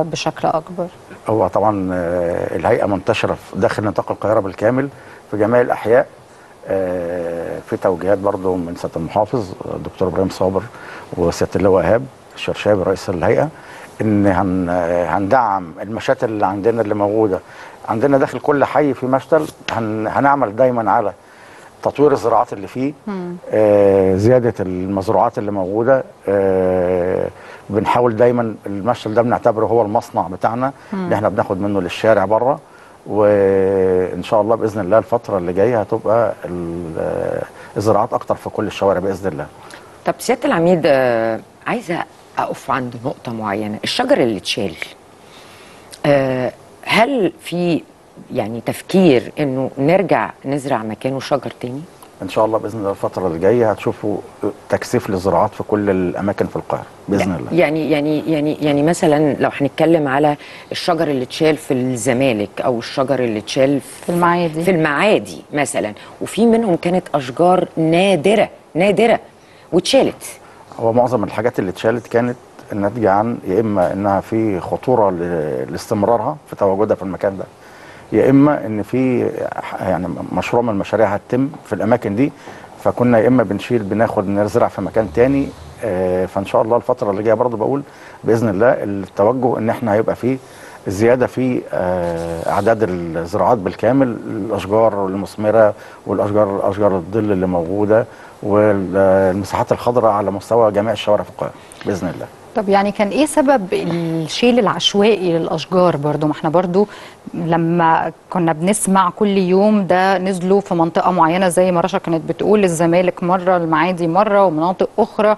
بشكل أكبر. هو طبعا الهيئة منتشرة داخل نطاق القاهرة بالكامل في جميع الأحياء، في توجيهات برضو من سيادة المحافظ الدكتور ابراهيم صابر وسيادة اللواء ايهاب الشرشابي رئيس الهيئة، إن هندعم المشاتل اللي عندنا اللي موجودة عندنا داخل كل حي في مشتل. هنعمل دايما على تطوير الزراعات اللي فيه، زيادة المزروعات اللي موجودة. بنحاول دايما المشتل ده بنعتبره هو المصنع بتاعنا اللي احنا بناخد منه للشارع بره، وان شاء الله باذن الله الفتره اللي جايه هتبقى الزراعات اكتر في كل الشوارع باذن الله. طب سياده العميد، عايزه اقف عند نقطه معينه، الشجر اللي اتشال، هل في يعني تفكير انه نرجع نزرع مكانه شجر تاني؟ ان شاء الله باذن الله الفتره اللي جايه هتشوفوا تكثيف للزراعات في كل الاماكن في القاهره باذن الله. يعني يعني يعني يعني مثلا لو هنتكلم على الشجر اللي اتشال في الزمالك او الشجر اللي اتشال في المعادي مثلا، وفي منهم كانت اشجار نادره واتشالت. هو معظم الحاجات اللي اتشالت كانت الناتجه عن يا اما انها في خطوره لاستمرارها في تواجدها في المكان ده، يا اما ان في يعني مشروع من المشاريع هتتم في الاماكن دي، فكنا يا اما بناخد نزرع في مكان تاني. فان شاء الله الفتره اللي جايه برضه بقول باذن الله التوجه ان احنا هيبقى فيه زياده في اعداد الزراعات بالكامل، الاشجار المثمره والاشجار الظل اللي موجوده والمساحات الخضراء على مستوى جميع الشوارع في القاهره باذن الله. طب يعني كان ايه سبب الشيل العشوائي للاشجار؟ برضو ما احنا برضو لما كنا بنسمع كل يوم ده نزلوا في منطقه معينه زي ما رشا كانت بتقول، الزمالك مره، المعادي مره، ومناطق اخرى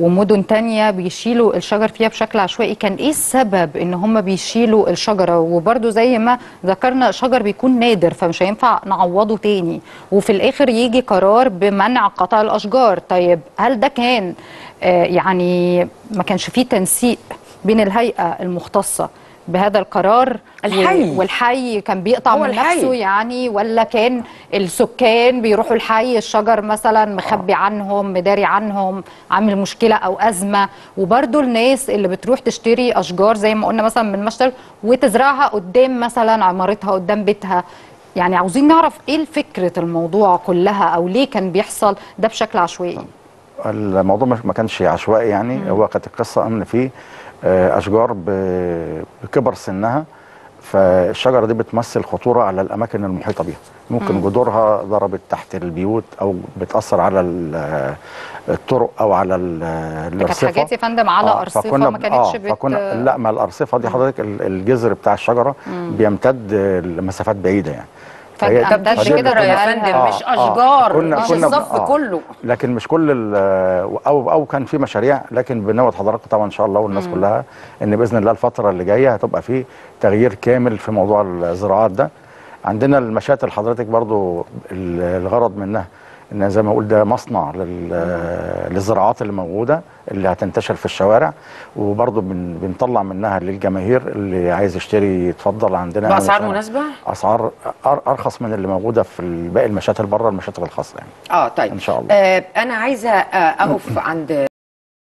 ومدن تانية بيشيلوا الشجر فيها بشكل عشوائي. كان ايه السبب ان هم بيشيلوا الشجره؟ وبرضو زي ما ذكرنا شجر بيكون نادر فمش هينفع نعوضه تاني، وفي الاخر يجي قرار بمنع قطع الاشجار. طيب هل ده كان يعني ما كانش فيه تنسيق بين الهيئة المختصة بهذا القرار والحي كان بيقطع من نفسه يعني، ولا كان السكان بيروحوا الحي الشجر مثلا مخبي عنهم مداري عنهم عامل مشكلة أو أزمة؟ وبرضو الناس اللي بتروح تشتري أشجار زي ما قلنا مثلا من مشتل وتزرعها قدام مثلا عمارتها قدام بيتها، يعني عاوزين نعرف إيه فكرة الموضوع كلها أو ليه كان بيحصل ده بشكل عشوائي؟ الموضوع ما كانش عشوائي يعني، هو كانت القصه ان في اشجار بكبر سنها، فالشجره دي بتمثل خطوره على الاماكن المحيطه بيها، ممكن جذورها ضربت تحت البيوت او بتاثر على الطرق او على الارصفه. كانت حاجات يا فندم على ارصفه ما كانتش لا، ما الارصفه دي حضرتك الجذر بتاع الشجره بيمتد لمسافات بعيده يعني، فجأة كده يا فندم مش أشجار مش الصف كله، لكن مش كل أو كان في مشاريع. لكن بنود حضراتكم طبعا إن شاء الله والناس كلها إن بإذن الله الفترة اللي جاية هتبقى في تغيير كامل في موضوع الزراعات ده. عندنا المشاتل حضرتك برضو الغرض منها إن زي ما أقول ده مصنع للزراعات اللي موجودة اللي هتنتشر في الشوارع، وبرضه بنطلع منها للجماهير اللي عايز يشتري يتفضل عندنا بأسعار مناسبة؟ أسعار أرخص من اللي موجودة في باقي المشاتل بره المشاتل الخاصة يعني. طيب إن شاء الله. أنا عايزة أقف عند